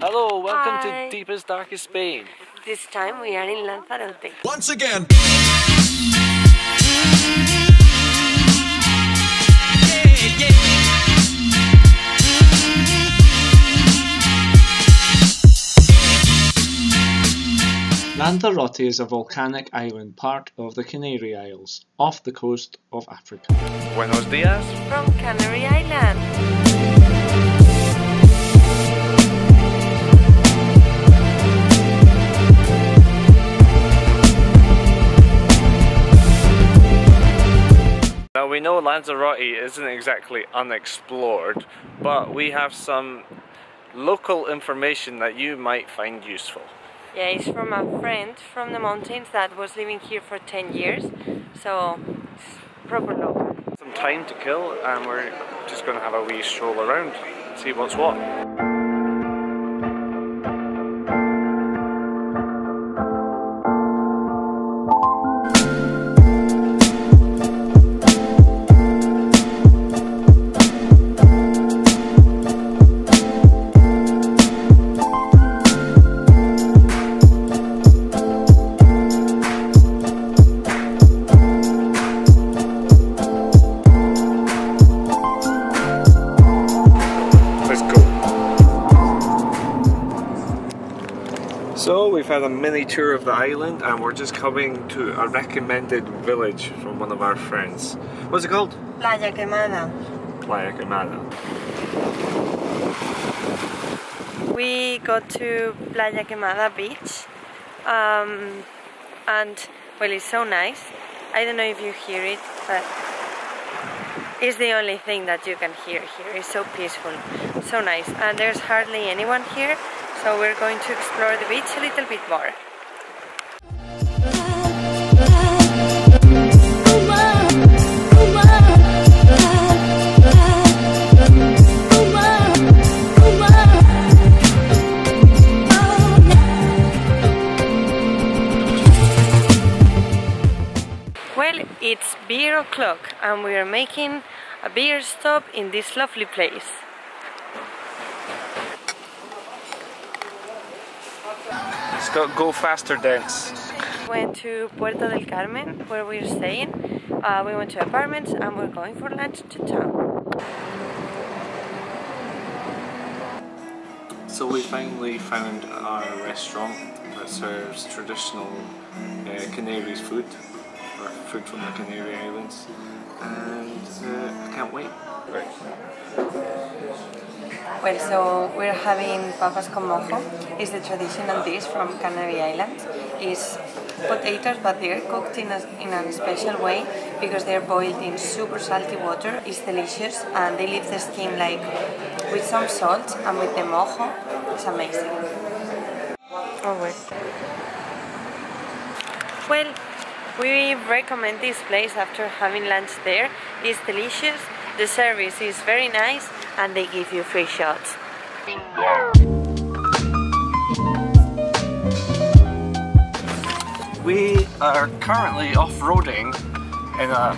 Hello, welcome to Deepest, Darkest Spain. This time we are in Lanzarote. Once again! Lanzarote is a volcanic island part of the Canary Islands, off the coast of Africa. Buenos dias from Canary Islands. Now we know Lanzarote isn't exactly unexplored, but we have some local information that you might find useful. Yeah, it's from a friend from the mountains that was living here for 10 years, so it's proper local. Some time to kill and we're just going to have a wee stroll around, see what's what. So we've had a mini tour of the island and we're just coming to a recommended village from one of our friends. What's it called? Playa Quemada. Playa Quemada. We got to Playa Quemada beach and well, it's so nice. I don't know if you hear it, but it's the only thing that you can hear here. It's so peaceful, so nice, and there's hardly anyone here. So we're going to explore the beach a little bit more. Well, it's beer o'clock and we are making a beer stop in this lovely place. It's got go faster dance. We went to Puerto del Carmen where we're staying. We went to apartments and we're going for lunch to town. So we finally found our restaurant that serves traditional Canaries food, or food from the Canary Islands, and I can't wait. Well, so we're having papas con mojo. It's the traditional dish from Canary Islands. It's potatoes, but they're cooked in a special way because they're boiled in super salty water. It's delicious and they leave the skin like with some salt and with the mojo. It's amazing. Always. Well, we recommend this place after having lunch there. It's delicious. The service is very nice and they give you free shots. We are currently off-roading in a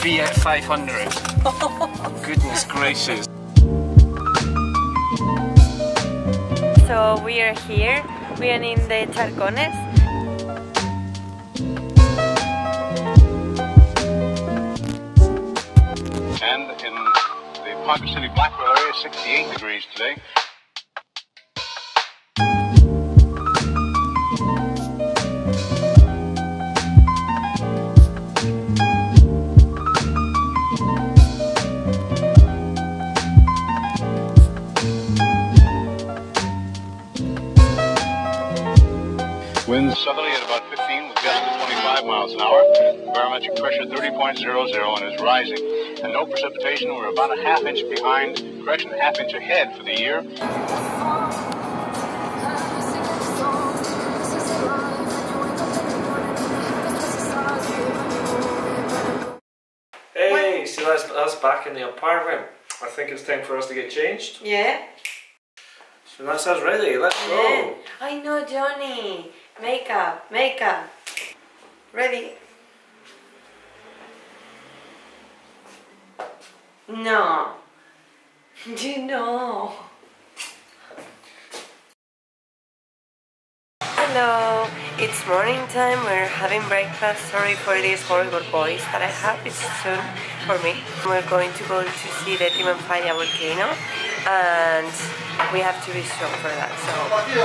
Fiat 500. Goodness gracious. So we are here, we are in the Charcones. Parker City Blackwell area, 68 degrees today. Winds southerly at about 15 with gusts of 25 miles an hour. Barometric pressure 30.00 and is rising. And no precipitation, we're about a half inch behind, correction, half inch ahead for the year. Hey, see that's us back in the apartment. I think it's time for us to get changed. Yeah. So that's us ready, let's go. I know, Johnny. Makeup, makeup. Ready? No. Do you know? Hello, it's morning time, we're having breakfast. Sorry for this horrible voice that I have, it's soon for me. We're going to go to see the Timanfaya volcano and we have to be strong for that, so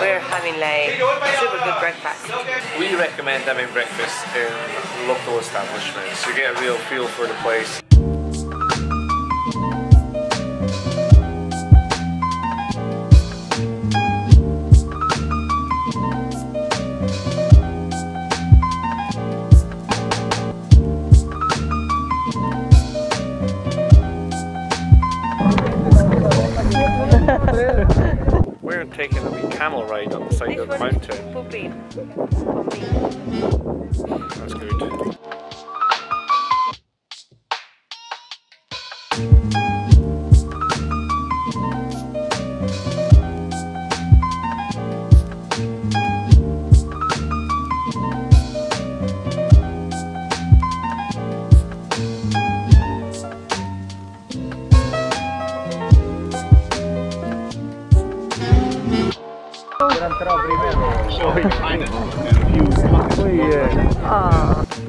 we're having like super good breakfast. We recommend having breakfast in local establishments, you get a real feel for the place. We're taking a wee camel ride on the side of the mountain. That's good.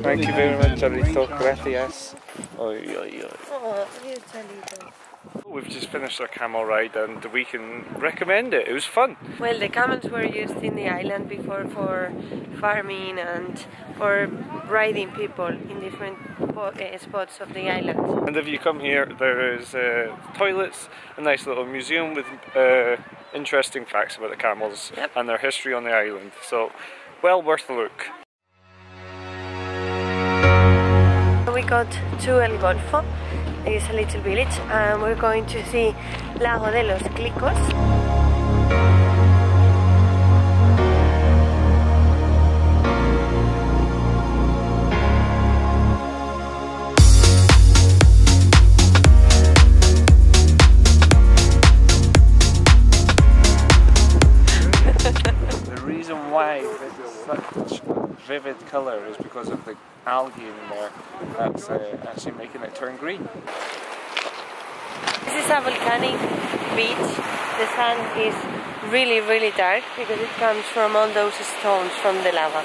Thank you very much, Charito. Gracias. Oh, we've just finished our camel ride and we can recommend it. It was fun. Well, the camels were used in the island before for farming and for riding people in different spots of the island. And if you come here, there is toilets, a nice little museum with interesting facts about the camels and their history on the island. So, well worth a look. We got to El Golfo, it's a little village, and we're going to see Lago de los Clicos. The reason why it's such vivid colour is because of the algae in there that's actually making it turn green. This is a volcanic beach. The sand is really, really dark because it comes from all those stones from the lava.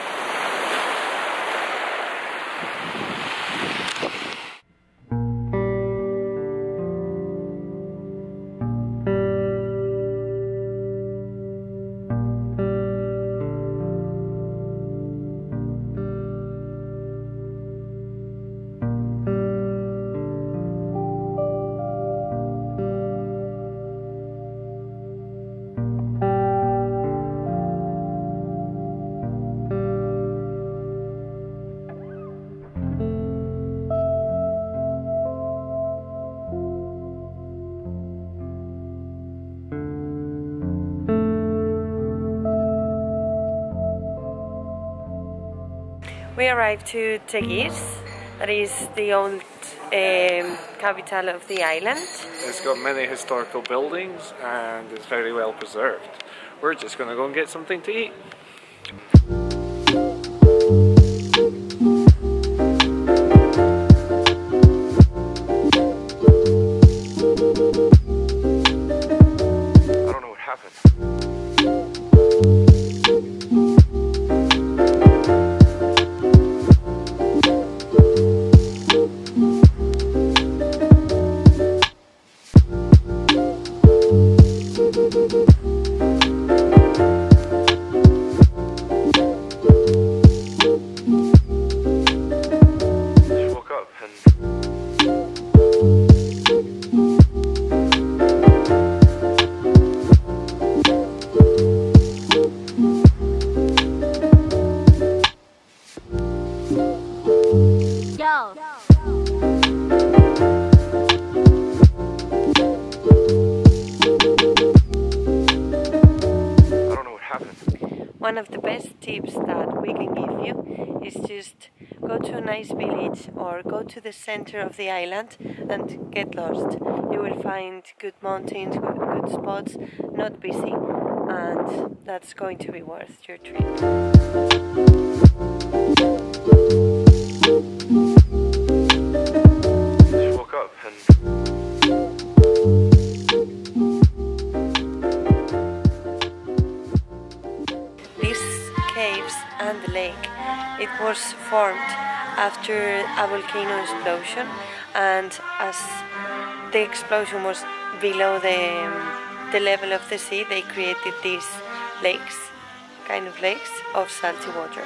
We arrived to Teguise, that is the old capital of the island. It's got many historical buildings and it's very well preserved. We're just going to go and get something to eat. I don't know what happened. One of the best tips that we can give you is just go to a nice village or go to the center of the island and get lost. You will find good mountains, good spots, not busy, and that's going to be worth your trip. This coast and the lake. It was formed after a volcano explosion, and as the explosion was below the level of the sea, they created these lakes, kind of lakes of salty water.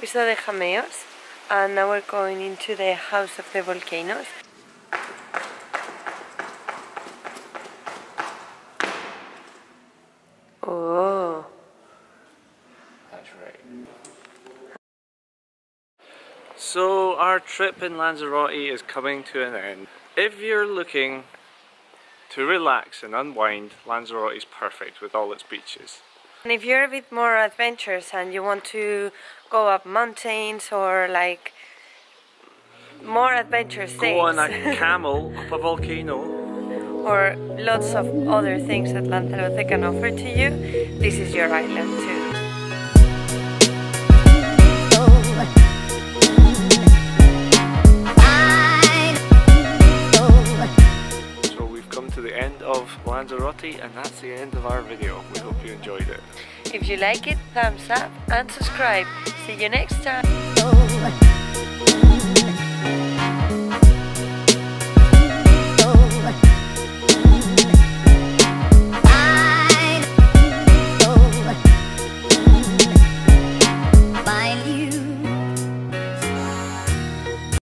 We saw the Jameos, and now we're going into the house of the volcanoes. Oh, that's right. So our trip in Lanzarote is coming to an end. If you're looking to relax and unwind, Lanzarote is perfect with all its beaches. And if you're a bit more adventurous and you want to go up mountains or like more adventurous things, go on a camel up a volcano, or lots of other things that Lanzarote can offer to you, this is your island too. So we've come to the end of Lanzarote, and that's the end of our video. We hope you enjoyed it. If you like it, thumbs up and subscribe. See you next time.